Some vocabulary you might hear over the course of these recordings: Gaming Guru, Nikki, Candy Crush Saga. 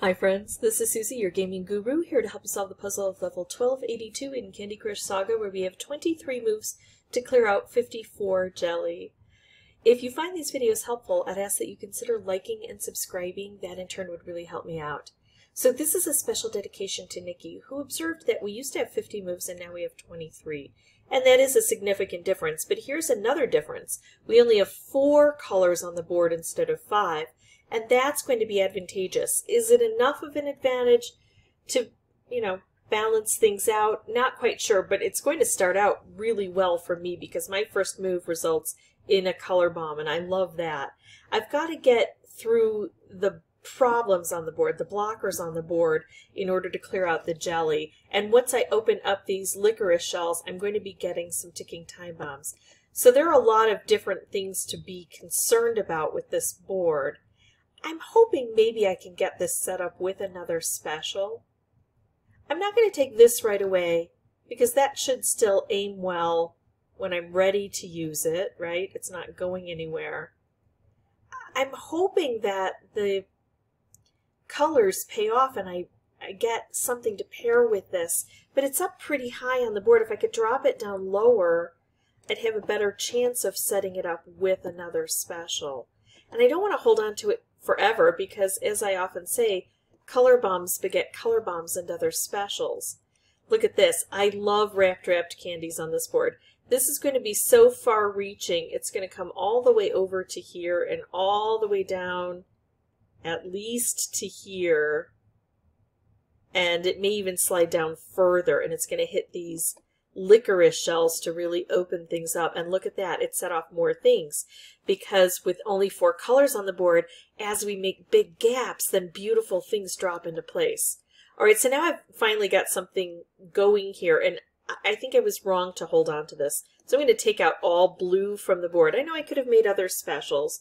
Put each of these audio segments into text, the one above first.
Hi friends, this is Susie, your Gaming Guru, here to help you solve the puzzle of level 1282 in Candy Crush Saga, where we have 23 moves to clear out 54 jelly. If you find these videos helpful, I'd ask that you consider liking and subscribing. That in turn would really help me out. So this is a special dedication to Nikki, who observed that we used to have 50 moves and now we have 23. And that is a significant difference, but here's another difference. We only have 4 colors on the board instead of 5. And that's going to be advantageous. Is it enough of an advantage to, balance things out? Not quite sure, but it's going to start out really well for me because my first move results in a color bomb, and I love that. I've got to get through the problems on the board, the blockers on the board, in order to clear out the jelly. And once I open up these licorice shells, I'm going to be getting some ticking time bombs. So there are a lot of different things to be concerned about with this board. I'm hoping maybe I can get this set up with another special. I'm not going to take this right away because that should still aim well when I'm ready to use it, right? It's not going anywhere. I'm hoping that the colors pay off and I get something to pair with this, but it's up pretty high on the board. If I could drop it down lower, I'd have a better chance of setting it up with another special. And I don't want to hold on to it forever because, as I often say, color bombs beget color bombs and other specials. Look at this. I love wrapped candies on this board. This is going to be so far-reaching. It's going to come all the way over to here and all the way down at least to here. And it may even slide down further, and it's going to hit these licorice shells to really open things up. And look at that, it set off more things because with only 4 colors on the board, as we make big gaps, then beautiful things drop into place. All right, so now I've finally got something going here, and I think I was wrong to hold on to this. So I'm going to take out all blue from the board. I know I could have made other specials,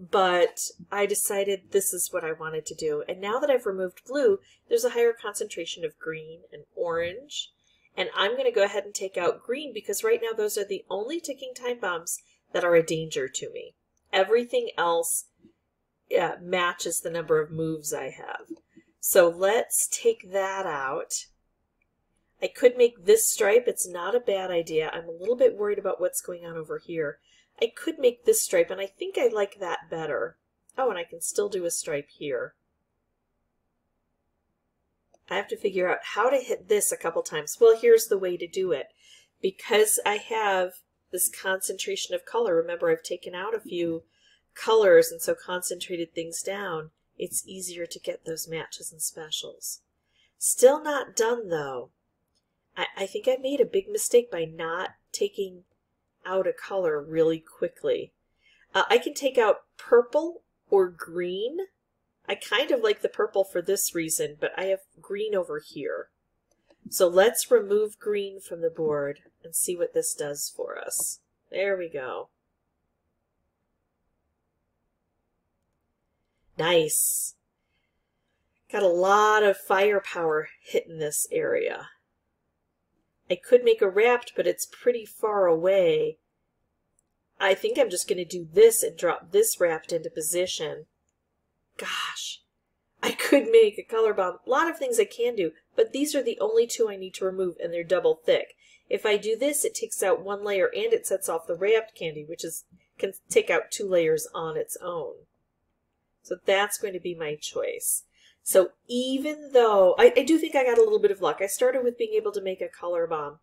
but I decided this is what I wanted to do. And now that I've removed blue, there's a higher concentration of green and orange. And I'm going to go ahead and take out green because right now those are the only ticking time bombs that are a danger to me. Everything else matches the number of moves I have. So let's take that out. I could make this stripe. It's not a bad idea. I'm a little bit worried about what's going on over here. I could make this stripe, and I think I like that better. Oh, and I can still do a stripe here. I have to figure out how to hit this a couple times. Well, here's the way to do it. Because I have this concentration of color, remember I've taken out a few colors and so concentrated things down, it's easier to get those matches and specials. Still not done though. I think I made a big mistake by not taking out a color really quickly. I can take out purple or green. I kind of like the purple for this reason, but I have green over here. So let's remove green from the board and see what this does for us. There we go. Nice. Got a lot of firepower hitting this area. I could make a wrapped, but it's pretty far away. I think I'm just going to do this and drop this wrapped into position. Gosh, I could make a color bomb. A lot of things I can do, but these are the only 2 I need to remove, and they're double thick. If I do this, it takes out 1 layer, and it sets off the wrapped candy, which can take out 2 layers on its own. So that's going to be my choice. So even though, I do think I got a little bit of luck. I started with being able to make a color bomb.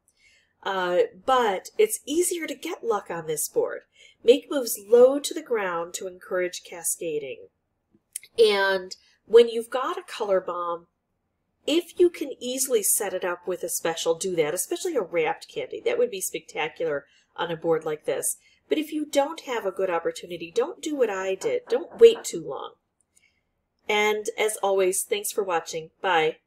But it's easier to get luck on this board. Make moves low to the ground to encourage cascading. And when you've got a color bomb, if you can easily set it up with a special, do that, especially a wrapped candy. That would be spectacular on a board like this. But if you don't have a good opportunity, don't do what I did. Don't wait too long. And as always, thanks for watching. Bye.